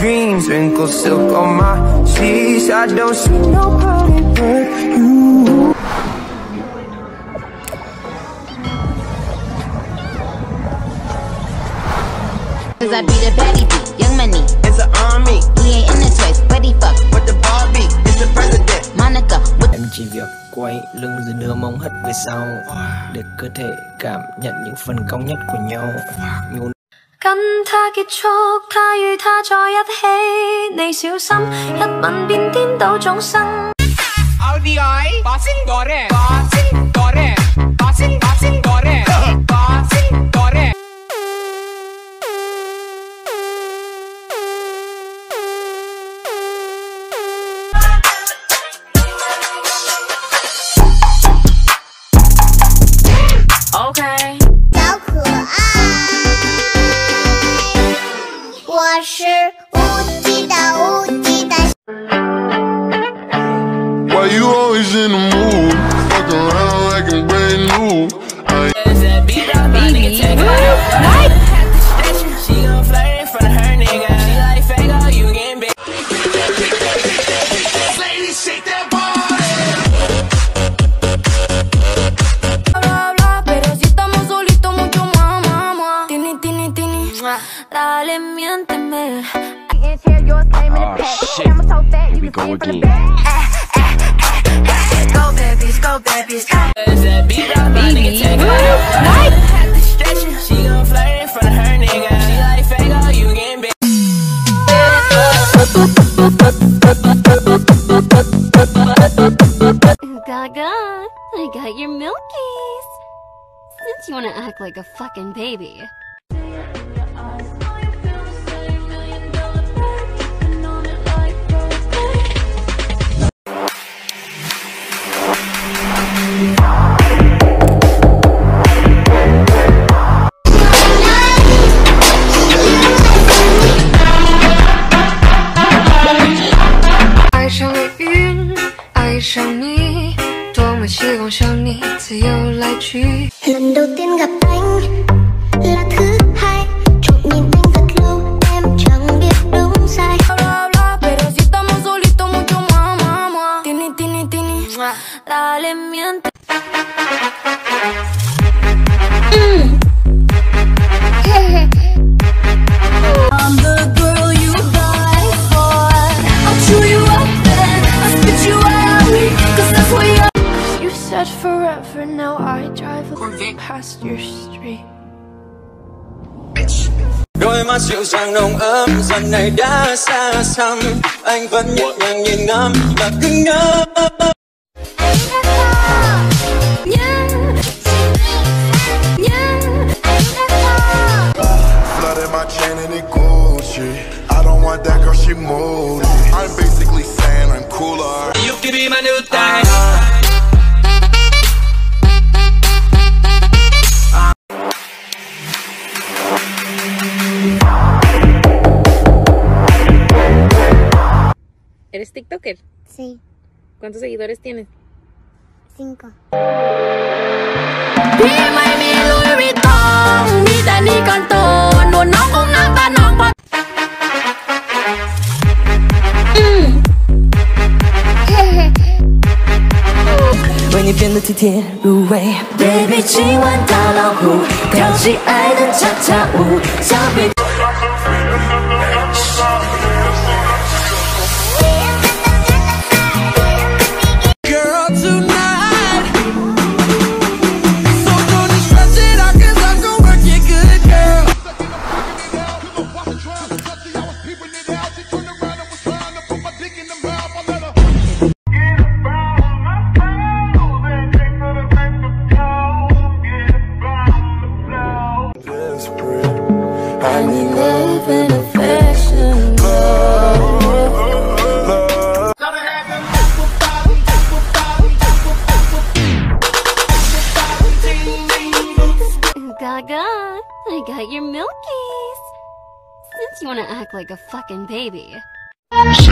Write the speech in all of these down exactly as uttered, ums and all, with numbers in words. dreams, wrinkled silk on my sleeves. I don't see nobody but you. Cause I be the baddie bee, Young Money, it's an army. He ain't in the toys, but he fuck with the Barbie, it's the president, Monica. Em chỉ việc quay lưng rồi đưa mông hất về sau để cơ thể cảm nhận những phần cong nhất của nhau. Nhún 跟他結束，他與他在一起，你小心一吻便顛倒眾生。R D I， 把聲過咧，把聲過咧，把聲把聲過咧，把聲過咧。Okay。 我是无敌的无敌的。Why you always in the mood? Fuck around like I'm brand new. Is that beat up? I nigga take it out. She gon' flirt in front of her nigga. She like fake all you getting big. Ladies shake that body. Bla bla, pero si estamos solitos mucho más, mamá. Tini tini tini. Dale miente. Oh shit, here we go again. Go babies, go babies, go. Is that beat up? I nigga take it out. Had to stretch it. She gon' flirt in front of her nigga. She like fake all you getting big. Gaga, I got your milkies. Since you wanna act like a fucking baby. Lần đầu tiên gặp anh là thứ hai, trộm nhìn anh thật lâu, em chẳng biết đúng sai. Forever now, I drive past your street. Đôi mắt dịu dàng nồng ấm dần này đã xa xăm, anh vẫn nhẹ nhàng nhìn ngắm và cứ ngỡ. Blood in my chain and it Gucci. I don't want that girl, she moldy. I'm basically saying I'm cooler. You can be my new thing. ¿Eres TikToker? Sí. ¿Cuántos seguidores tienes? Cinco. When you feel the tear away, baby, chỉ một đau lòng. Theo chị ấy đến chắc chắn u. Sao biết? I got your milkies. Since you wanna act like a fucking baby. Me and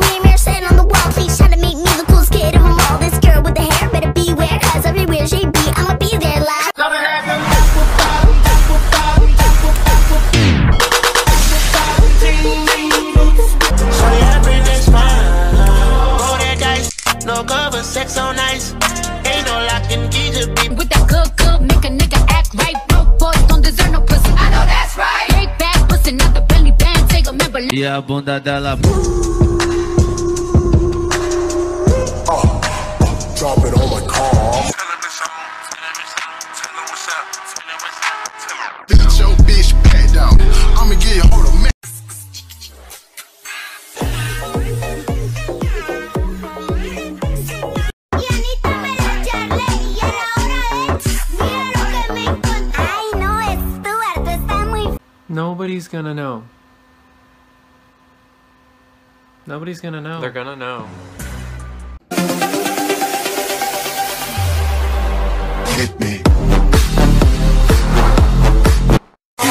me, mirror sitting on the wall, please try to make me look. broke over, sex on ice. Ain't no locking key to be with that good, good, make a nigga act right. Broke boys don't deserve no pussy. I know that's right. Break back, pussy, not the belly band. Take a member. E a bunda dela. Drop it on my car. Bitch, your bitch back down. I'ma get you hold of me. Nobody's gonna know. Nobody's gonna know. They're gonna know. Hit me. Did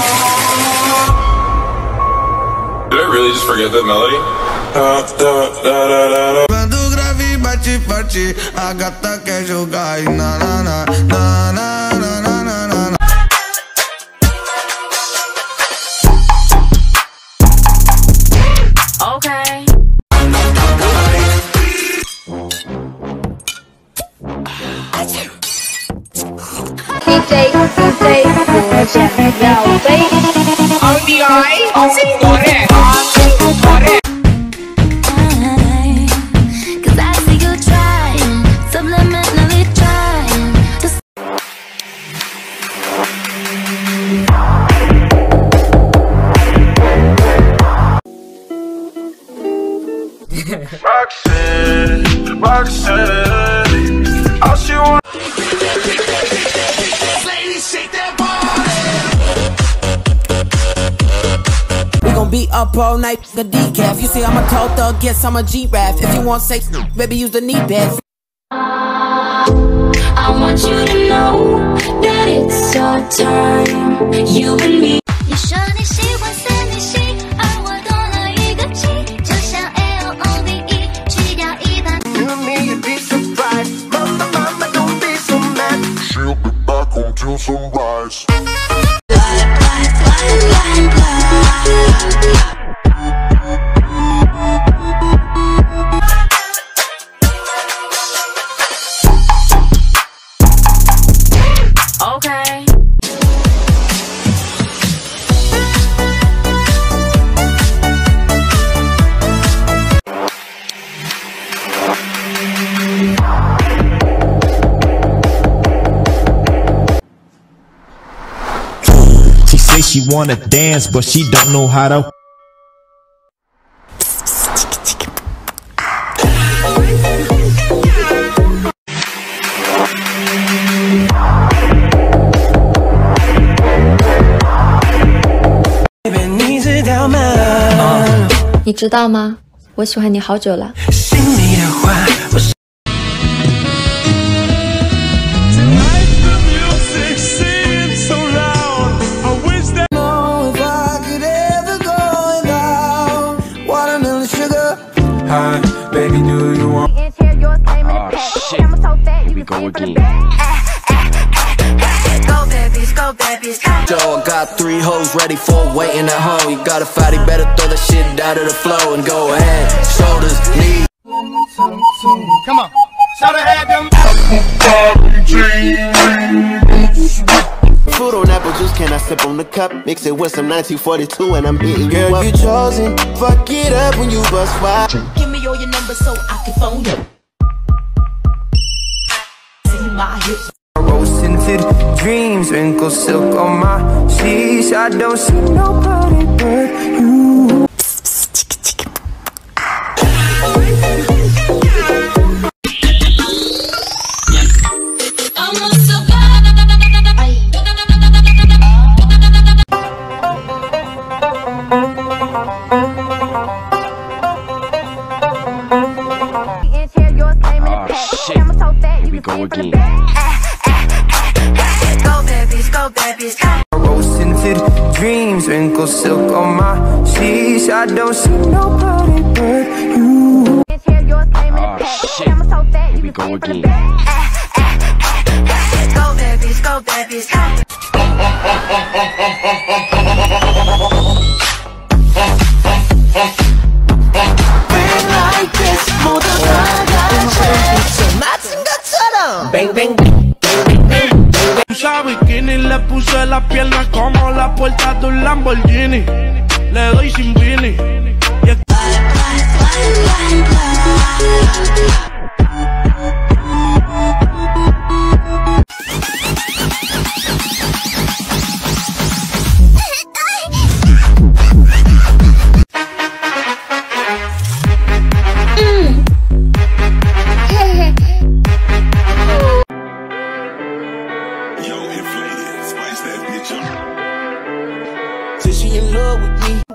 I really just forget that melody? Da, da, da, da, da, da. Quando gravi bate bate, a gata quer jogar e na na na na na na na na na na. Okay. D J, D J, R B I, Roxanne, Roxanne, all she wants. Lady, shake that body. We gon' be up all night, the decaf. You see, I'm a tall thug, yes, I'm a giraffe. If you want sex, baby, use the knee pads. I want you to know that it's our time, you and me. You sure that she was sending shit? Till sunrise. Okay. She wanna dance, but she don't know how to.你知道吗？我喜欢你好久了。心里的话。 Baby, do you want? Oh shit, here we go again. Go babies, go babies. Yo, I got three hoes ready for waiting at home. You gotta fight it, better throw that shit out of the flow and go ahead. Shoulders, knees. Come on, shout ahead them. Food on apple juice, can I sip on the cup? Mix it with some nineteen forty-two and I'm eating you up. Girl, you chosen, fuck it up when you bust wide. Give me all your numbers so I can phone you. See my hips. Rose-tinted dreams, wrinkled silk on my sheets. I don't see nobody but you. Again. Go babies, go babies, go. Rose-tinted dreams, wrinkled silk on my sheets. I don't see nobody but you. Oh shit, here we go again. Go babies, go babies, go. Been like this, more than I got. piernas como la puerta de un Lamborghini. Le doy sin vini. Y es...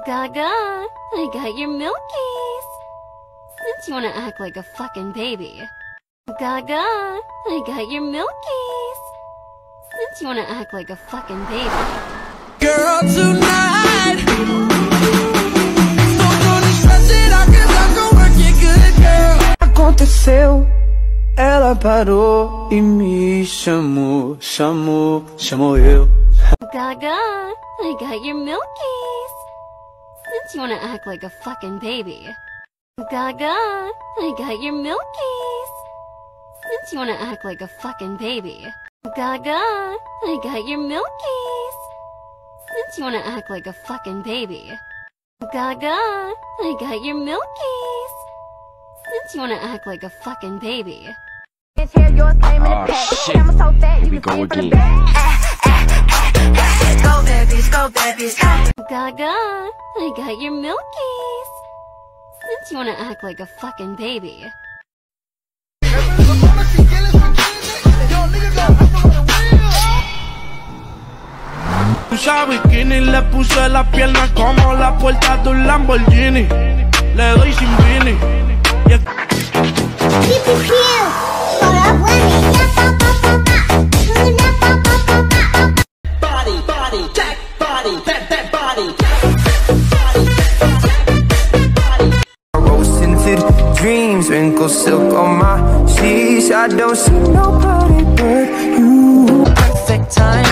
Gaga, I got your milkies. Since you wanna act like a fucking baby. Gaga, I got your milkies. Since you wanna act like a fucking baby. Girl, tonight, don't gonna stress it out, cause I'm gonna work it good, girl. Aconteceu, ela parou e me chamou, chamou, chamou eu. Gaga, I got your milkies. Since you wanna act like a fucking baby. Gaga, I got your milkies. Since you wanna act like a fucking baby. Gaga, I got your milkies. Since you wanna act like a fucking baby. Gaga, I got your milkies. Since you wanna act like a fucking baby. Oh shit, here we go again. Go babies, go babies. Gaga, I got your milkies. Since you wanna act like a fucking baby. Usa bikini, le puse las piernas como la puerta de un Lamborghini. Le doy sin vini. People here for a woman. Dreams, wrinkled silk on my sheets. I don't see nobody but you. Perfect time.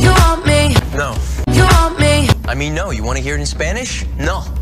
You want me? No. You want me? I mean, no. You want to hear it in Spanish? No.